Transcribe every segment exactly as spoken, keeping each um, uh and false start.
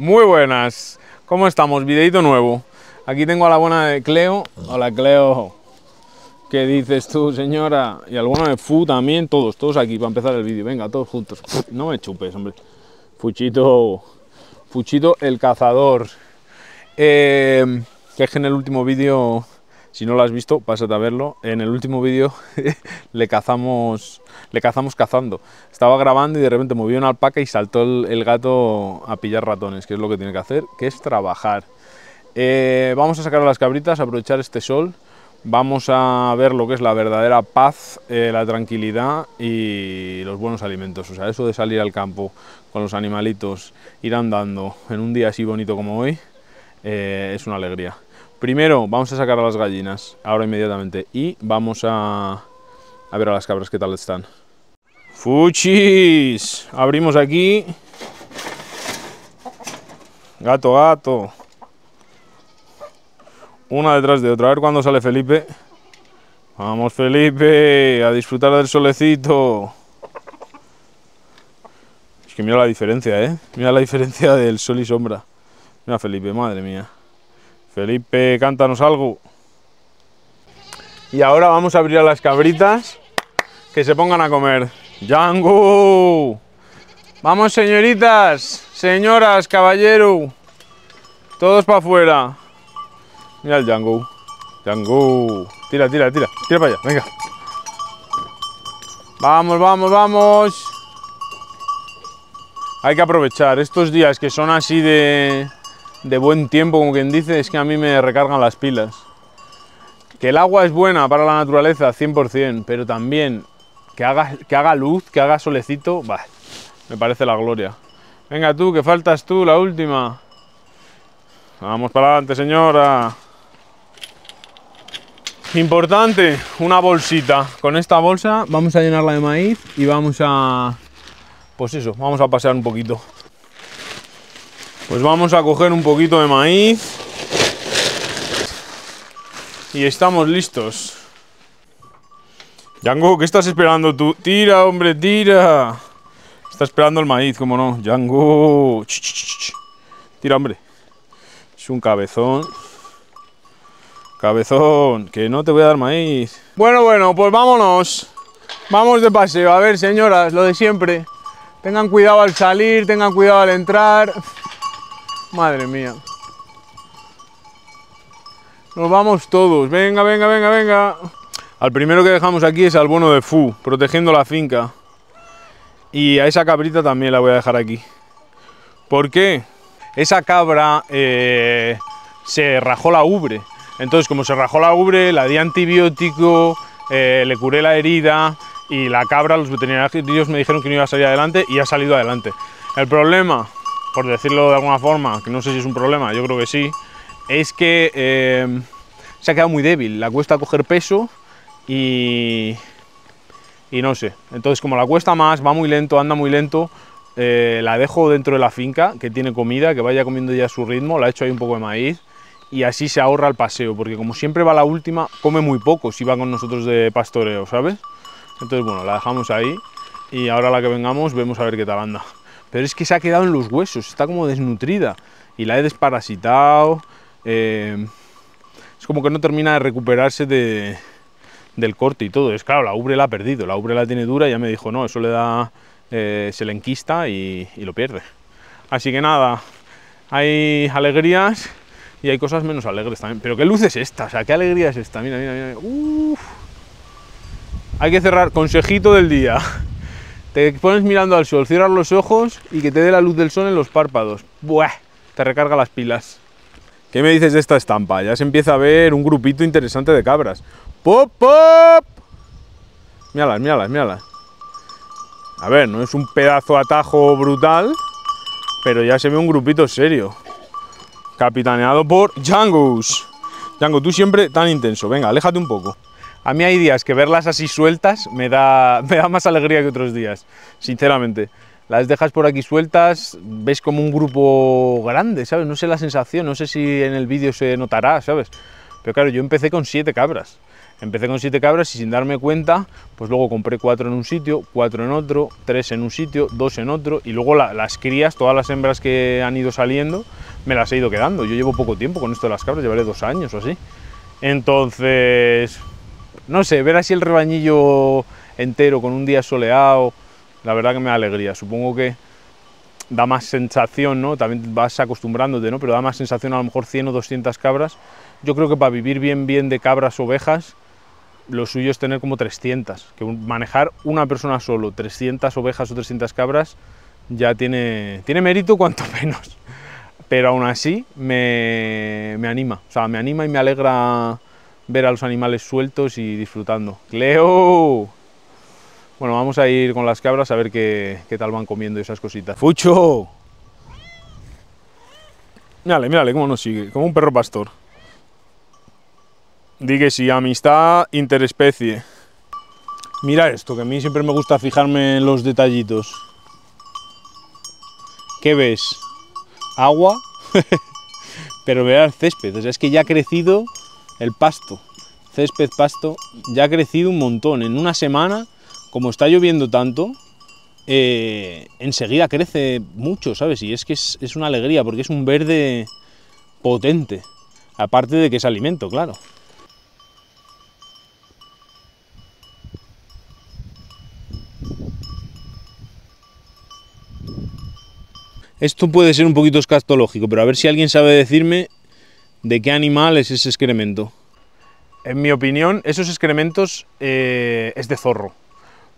Muy buenas, ¿cómo estamos? Videito nuevo. Aquí tengo a la buena de Cleo. Hola Cleo, ¿qué dices tú, señora? Y alguna de Fu también, todos, todos aquí para empezar el vídeo. Venga, todos juntos. No me chupes, hombre. Fuchito, Fuchito el cazador. Eh, que es que en el último vídeo, si no lo has visto, pásate a verlo. En el último vídeo le cazamos, le cazamos cazando. Estaba grabando y de repente movió una alpaca y saltó el, el gato a pillar ratones, que es lo que tiene que hacer, que es trabajar. Eh, vamos a sacar a las cabritas, aprovechar este sol. Vamos a ver lo que es la verdadera paz, eh, la tranquilidad y los buenos alimentos. O sea, eso de salir al campo con los animalitos, ir andando en un día así bonito como hoy, eh, es una alegría. Primero vamos a sacar a las gallinas, ahora inmediatamente, y vamos a, a ver a las cabras qué tal están. ¡Fuchis! Abrimos aquí. Gato, gato. Una detrás de otra. A ver cuándo sale Felipe. ¡Vamos, Felipe! A disfrutar del solecito. Es que mira la diferencia, ¿eh? Mira la diferencia del sol y sombra. Mira Felipe, madre mía. Felipe, cántanos algo. Y ahora vamos a abrir a las cabritas, que se pongan a comer. ¡Django! Vamos, señoritas, señoras, caballero. Todos para afuera. Mira el Django. Django. Tira, tira, tira. Tira para allá, venga. Vamos, vamos, vamos. Hay que aprovechar estos días que son así de... de buen tiempo, como quien dice, es que a mí me recargan las pilas. Que el agua es buena para la naturaleza, cien por cien, pero también que haga, que haga luz, que haga solecito, bah, me parece la gloria. Venga tú, que faltas tú, la última. Vamos para adelante, señora. Importante, una bolsita. Con esta bolsa vamos a llenarla de maíz y vamos a... pues eso, vamos a pasear un poquito. Pues vamos a coger un poquito de maíz y estamos listos. Django, ¿qué estás esperando tú? Tira, hombre, tira. Está esperando el maíz, como no. Django. Ch, ch, ch, ch. Tira, hombre. Es un cabezón. Cabezón, que no te voy a dar maíz. Bueno, bueno, pues vámonos. Vamos de paseo. A ver, señoras, lo de siempre. Tengan cuidado al salir, tengan cuidado al entrar. Madre mía. Nos vamos todos. Venga, venga, venga, venga. Al primero que dejamos aquí es al bueno de Fu, protegiendo la finca. Y a esa cabrita también la voy a dejar aquí. ¿Por qué? Esa cabra eh, se rajó la ubre. Entonces, como se rajó la ubre, la di antibiótico, eh, le curé la herida y la cabra, los veterinarios me dijeron que no iba a salir adelante y ha salido adelante. El problema... por decirlo de alguna forma, que no sé si es un problema, yo creo que sí, es que eh, se ha quedado muy débil, la cuesta coger peso y, y no sé. Entonces, como la cuesta más, va muy lento, anda muy lento, eh, la dejo dentro de la finca, que tiene comida, que vaya comiendo ya a su ritmo, la echo ahí un poco de maíz y así se ahorra el paseo, porque como siempre va la última, come muy poco si va con nosotros de pastoreo, ¿sabes? Entonces, bueno, la dejamos ahí y ahora la que vengamos vemos a ver qué tal anda. Pero es que se ha quedado en los huesos, está como desnutrida y la he desparasitado. Eh, es como que no termina de recuperarse de, del corte y todo. Es claro, la ubre la ha perdido, la ubre la tiene dura y ya me dijo, no, eso le da, eh, se le enquista y, y lo pierde. Así que nada, hay alegrías y hay cosas menos alegres también. Pero qué luz es esta, o sea, qué alegría es esta, mira, mira, mira. Uf. Hay que cerrar, consejito del día. Te pones mirando al sol, cierras los ojos y que te dé la luz del sol en los párpados. ¡Buah! Te recarga las pilas. ¿Qué me dices de esta estampa? Ya se empieza a ver un grupito interesante de cabras. ¡Pop, pop! Míralas, míralas, míralas. A ver, no es un pedazo de atajo brutal, pero ya se ve un grupito serio. Capitaneado por Django's. Django, tú siempre tan intenso. Venga, aléjate un poco. A mí hay días que verlas así sueltas me da, me da más alegría que otros días, sinceramente. Las dejas por aquí sueltas, ves como un grupo grande, ¿sabes? No sé la sensación, no sé si en el vídeo se notará, ¿sabes? Pero claro, yo empecé con siete cabras. Empecé con siete cabras y sin darme cuenta, pues luego compré cuatro en un sitio, cuatro en otro, tres en un sitio, dos en otro, y luego la, las crías, todas las hembras que han ido saliendo, me las he ido quedando. Yo llevo poco tiempo con esto de las cabras, llevaré dos años o así. Entonces, no sé, ver así el rebañillo entero con un día soleado, la verdad que me da alegría. Supongo que da más sensación, ¿no? También vas acostumbrándote, ¿no? Pero da más sensación a lo mejor cien o doscientas cabras. Yo creo que para vivir bien bien de cabras o ovejas, lo suyo es tener como trescientas, que manejar una persona solo trescientas ovejas o trescientas cabras ya tiene, tiene mérito cuanto menos, pero aún así me, me anima, o sea, me anima y me alegra ver a los animales sueltos y disfrutando. ¡Cleo! Bueno, vamos a ir con las cabras a ver qué, qué tal van comiendo esas cositas. ¡Fucho! Mírale, mírale cómo nos sigue, como un perro pastor. Di que sí, amistad interespecie. Mira esto, que a mí siempre me gusta fijarme en los detallitos. ¿Qué ves? Agua, pero verás césped, o sea, es que ya ha crecido el pasto. Césped, pasto, ya ha crecido un montón. En una semana, como está lloviendo tanto, eh, enseguida crece mucho, ¿sabes? Y es que es, es una alegría, porque es un verde potente, aparte de que es alimento, claro. Esto puede ser un poquito escatológico, pero a ver si alguien sabe decirme de qué animal es ese excremento. En mi opinión, esos excrementos eh, es de zorro,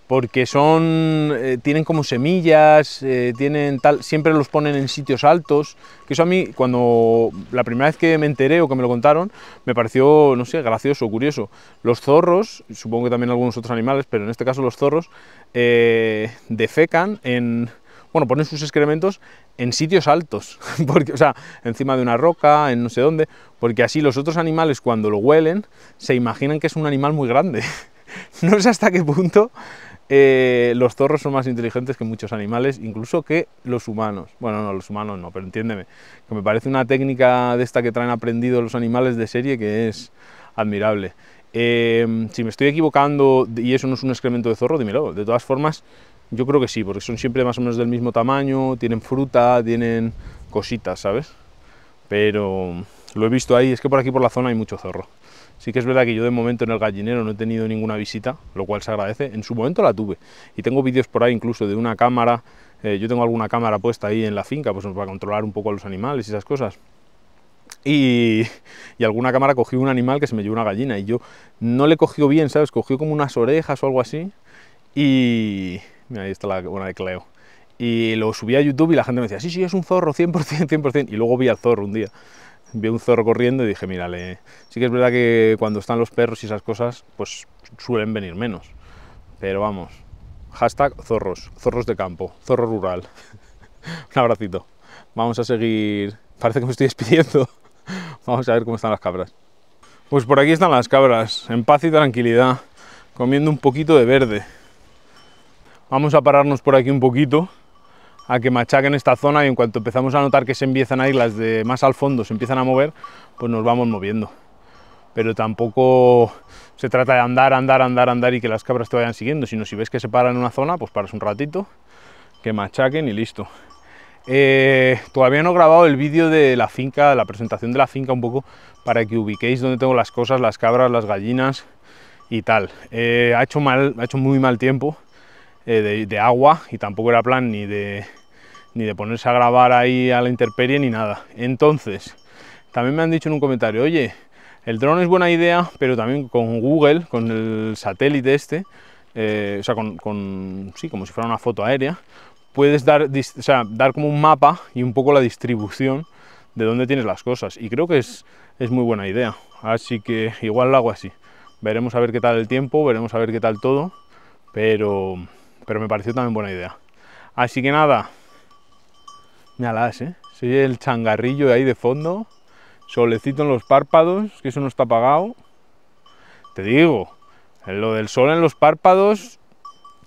porque son, eh, tienen como semillas, eh, tienen tal, siempre los ponen en sitios altos, que eso a mí, cuando la primera vez que me enteré o que me lo contaron, me pareció, no sé, gracioso, curioso. Los zorros, supongo que también algunos otros animales, pero en este caso los zorros, eh, defecan en, bueno, ponen sus excrementos en sitios altos, porque, o sea, encima de una roca, en no sé dónde, porque así los otros animales, cuando lo huelen, se imaginan que es un animal muy grande. No sé hasta qué punto... Eh, los zorros son más inteligentes que muchos animales, incluso que los humanos. Bueno, no, los humanos no, pero entiéndeme, que me parece una técnica de esta que traen aprendido los animales de serie que es admirable. Eh, si me estoy equivocando y eso no es un excremento de zorro, dímelo. De todas formas, yo creo que sí, porque son siempre más o menos del mismo tamaño, tienen fruta, tienen cositas, ¿sabes? Pero lo he visto ahí, es que por aquí por la zona hay mucho zorro. Sí que es verdad que yo de momento en el gallinero no he tenido ninguna visita, lo cual se agradece. En su momento la tuve y tengo vídeos por ahí incluso de una cámara. Eh, yo tengo alguna cámara puesta ahí en la finca pues para controlar un poco a los animales y esas cosas. Y, y alguna cámara cogió un animal que se me llevó una gallina y yo no le cogió bien, ¿sabes? Cogió como unas orejas o algo así y... Mira, ahí está la buena de Cleo. Y lo subí a YouTube y la gente me decía, sí, sí, es un zorro, cien por cien, cien por cien. Y luego vi al zorro un día. Vi un zorro corriendo y dije, mírale, sí que es verdad que cuando están los perros y esas cosas, pues suelen venir menos. Pero vamos, hashtag zorros, zorros de campo, zorro rural. Un abracito. Vamos a seguir, parece que me estoy despidiendo. Vamos a ver cómo están las cabras. Pues por aquí están las cabras, en paz y tranquilidad, comiendo un poquito de verde. Vamos a pararnos por aquí un poquito, a que machaquen esta zona y en cuanto empezamos a notar que se empiezan a ir las de más al fondo, se empiezan a mover, pues nos vamos moviendo. Pero tampoco se trata de andar, andar, andar, andar y que las cabras te vayan siguiendo, sino si ves que se paran en una zona, pues paras un ratito, que machaquen y listo. Eh, todavía no he grabado el vídeo de la finca, la presentación de la finca un poco, para que ubiquéis dónde tengo las cosas, las cabras, las gallinas y tal. Eh, ha hecho mal, ha hecho muy mal tiempo eh, de, de agua y tampoco era plan ni de... ni de ponerse a grabar ahí a la intemperie ni nada. Entonces, también me han dicho en un comentario, oye, el dron es buena idea, pero también con Google, con el satélite este, eh, o sea, con, con, sí, como si fuera una foto aérea, puedes dar, o sea, dar como un mapa y un poco la distribución de dónde tienes las cosas. Y creo que es, es muy buena idea, así que igual lo hago así. Veremos a ver qué tal el tiempo, veremos a ver qué tal todo, pero, pero me pareció también buena idea. Así que nada... Miralas, ¿eh? Se oye el changarrillo de ahí de fondo, solecito en los párpados, que eso no está apagado. Te digo, lo del sol en los párpados,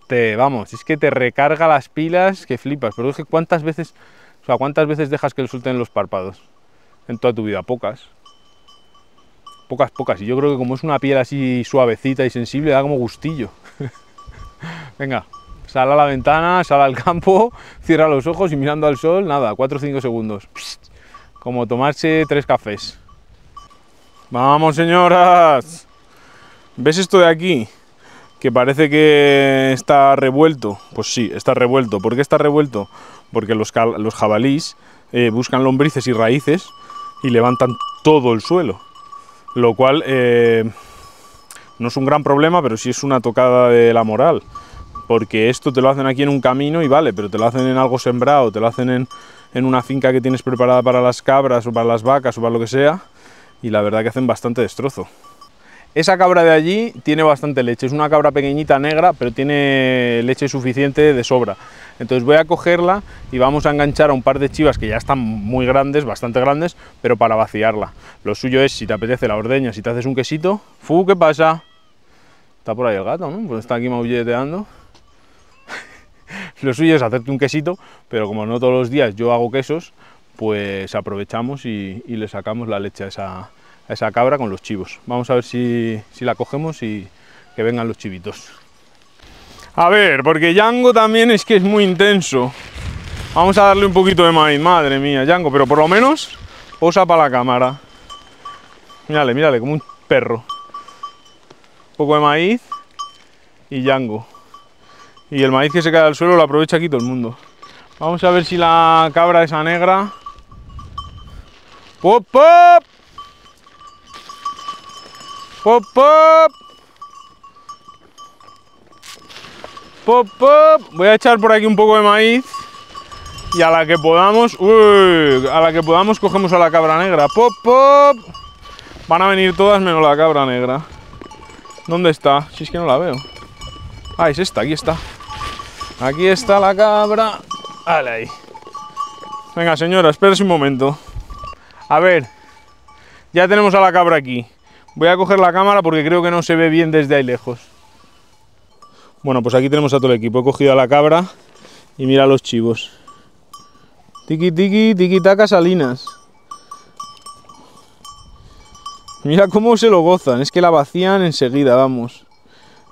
te, vamos, es que te recarga las pilas que flipas. Pero es que cuántas veces, o sea, cuántas veces dejas que el sol te en los párpados en toda tu vida, pocas. pocas, pocas. Y yo creo que como es una piel así suavecita y sensible, da como gustillo. Venga, sal a la ventana, sal al campo, cierra los ojos y mirando al sol, nada, cuatro o cinco segundos. Psst, como tomarse tres cafés. ¡Vamos, señoras! ¿Ves esto de aquí? Que parece que está revuelto. Pues sí, está revuelto. ¿Por qué está revuelto? Porque los, los jabalís eh, buscan lombrices y raíces y levantan todo el suelo, lo cual eh, no es un gran problema, pero sí es una tocada de la moral, porque esto te lo hacen aquí en un camino y vale, pero te lo hacen en algo sembrado, te lo hacen en, en una finca que tienes preparada para las cabras o para las vacas o para lo que sea, y la verdad que hacen bastante destrozo. Esa cabra de allí tiene bastante leche, es una cabra pequeñita negra, pero tiene leche suficiente de sobra. Entonces voy a cogerla y vamos a enganchar a un par de chivas que ya están muy grandes, bastante grandes, pero para vaciarla. Lo suyo es, si te apetece, la ordeña, si te haces un quesito... ¡Fu! ¿Qué pasa? Está por ahí el gato, ¿no? Pues está aquí maulleteando. Lo suyo es hacerte un quesito, pero como no todos los días yo hago quesos, pues aprovechamos y, y le sacamos la leche a esa... a esa cabra con los chivos. Vamos a ver si, si la cogemos y que vengan los chivitos. A ver, porque Django también es que es muy intenso. Vamos a darle un poquito de maíz. Madre mía, Django, pero por lo menos posa para la cámara. Mírale, mírale, como un perro. Un poco de maíz y Django. Y el maíz que se cae al suelo lo aprovecha aquí todo el mundo. Vamos a ver si la cabra esa negra... ¡Pop, pop! Pop, pop. Pop, pop. Voy a echar por aquí un poco de maíz y a la que podamos, uy, a la que podamos cogemos a la cabra negra. Pop, pop. Van a venir todas menos la cabra negra. ¿Dónde está? Si es que no la veo. Ah, es esta, aquí está. Aquí está la cabra. Dale ahí. Venga, señora, espérese un momento. A ver, ya tenemos a la cabra aquí. Voy a coger la cámara porque creo que no se ve bien desde ahí lejos. Bueno, pues aquí tenemos a todo el equipo. He cogido a la cabra y mira los chivos. Tiki tiki, tiki taca Salinas. Mira cómo se lo gozan, es que la vacían enseguida, vamos.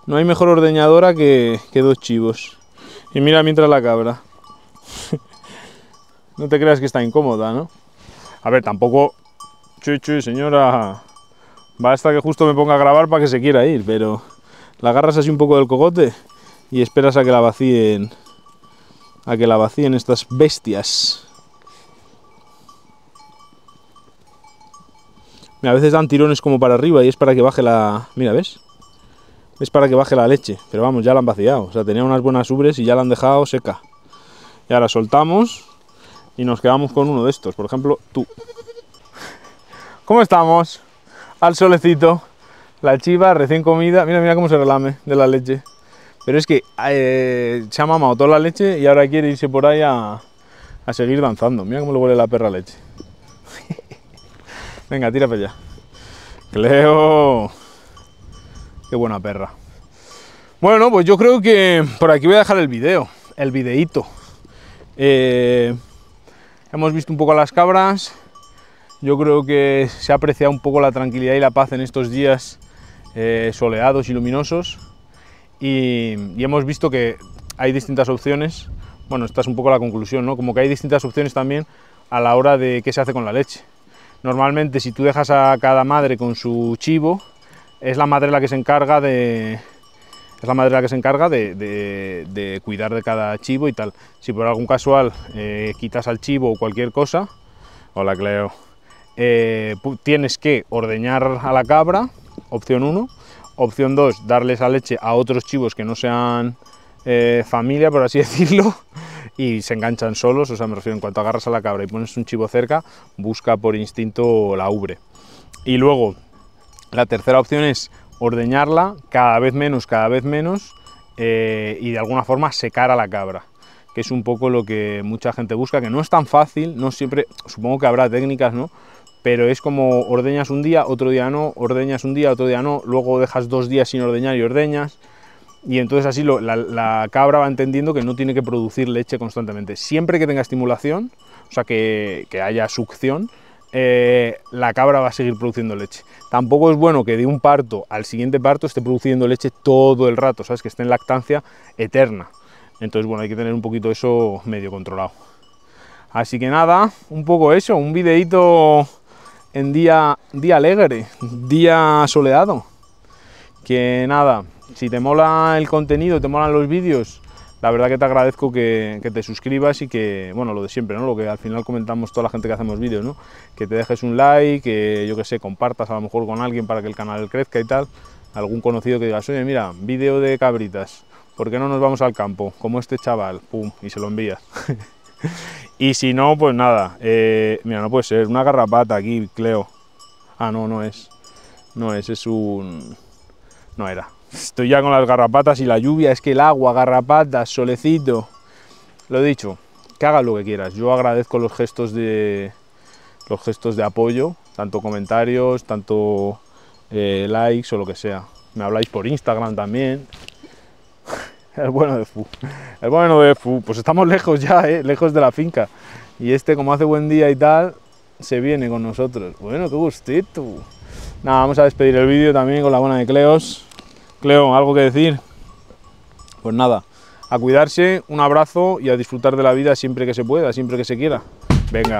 No hay mejor ordeñadora que, que dos chivos. Y mira mientras la cabra. No te creas que está incómoda, ¿no? A ver, tampoco... Chuy, chuy, señora... Basta que justo me ponga a grabar para que se quiera ir, pero la agarras así un poco del cogote y esperas a que la vacíen, a que la vacíen estas bestias. Mira, a veces dan tirones como para arriba y es para que baje la... Mira, ¿ves? Es para que baje la leche, pero vamos, ya la han vaciado. O sea, tenía unas buenas ubres y ya la han dejado seca. Y ahora soltamos y nos quedamos con uno de estos, por ejemplo, tú. ¿Cómo estamos? Al solecito, la chiva recién comida, mira, mira cómo se relame de la leche. Pero es que eh, se ha mamado toda la leche y ahora quiere irse por ahí a, a seguir danzando. Mira cómo le huele la perra leche. Venga, tira para allá. Cleo. Qué buena perra. Bueno, pues yo creo que por aquí voy a dejar el video, el videíto. Eh, hemos visto un poco a las cabras. Yo creo que se ha apreciado un poco la tranquilidad y la paz en estos días eh, soleados y luminosos y, y hemos visto que hay distintas opciones, bueno, esta es un poco la conclusión, ¿no? Como que hay distintas opciones también a la hora de qué se hace con la leche. Normalmente si tú dejas a cada madre con su chivo, es la madre la que se encarga de... Es la madre la que se encarga de, de, de cuidar de cada chivo y tal. Si por algún casual eh, quitas al chivo o cualquier cosa... Hola, Cleo. Eh, tienes que ordeñar a la cabra, opción uno, opción dos, darle esa leche a otros chivos que no sean eh, familia, por así decirlo, y se enganchan solos, o sea, me refiero, en cuanto agarras a la cabra y pones un chivo cerca, busca por instinto la ubre. Y luego, la tercera opción es ordeñarla cada vez menos, cada vez menos, eh, y de alguna forma secar a la cabra, que es un poco lo que mucha gente busca, que no es tan fácil, no siempre, supongo que habrá técnicas, ¿no? Pero es como ordeñas un día, otro día no, ordeñas un día, otro día no, luego dejas dos días sin ordeñar y ordeñas, y entonces así lo, la, la cabra va entendiendo que no tiene que producir leche constantemente. Siempre que tenga estimulación, o sea, que, que haya succión, eh, la cabra va a seguir produciendo leche. Tampoco es bueno que de un parto al siguiente parto esté produciendo leche todo el rato, ¿sabes? Que esté en lactancia eterna. Entonces, bueno, hay que tener un poquito eso medio controlado. Así que nada, un poco eso, un videíto en día, día alegre, día soleado. Que nada, si te mola el contenido, te molan los vídeos, la verdad que te agradezco que, que te suscribas y que, bueno, lo de siempre, ¿no? Lo que al final comentamos toda la gente que hacemos vídeos, ¿no? Que te dejes un like, que yo que sé, compartas a lo mejor con alguien para que el canal crezca y tal. Algún conocido que digas, oye, mira, vídeo de cabritas, ¿por qué no nos vamos al campo? Como este chaval, pum, y se lo envías. Y si no, pues nada, eh, mira, no puede ser, una garrapata aquí, Cleo. Ah, no, no es, no es, es un... no era. Estoy ya con las garrapatas y la lluvia, es que el agua, garrapatas, solecito... Lo dicho, que hagas lo que quieras. Yo agradezco los gestos de, los gestos de apoyo, tanto comentarios, tanto eh, likes o lo que sea. Me habláis por Instagram también. El bueno de Fu. El bueno de Fu. Pues estamos lejos ya, ¿eh? Lejos de la finca. Y este, como hace buen día y tal, se viene con nosotros. Bueno, qué gustito. Nada, vamos a despedir el vídeo también con la buena de Cleos. Cleo, ¿algo que decir? Pues nada, a cuidarse, un abrazo y a disfrutar de la vida siempre que se pueda, siempre que se quiera. Venga.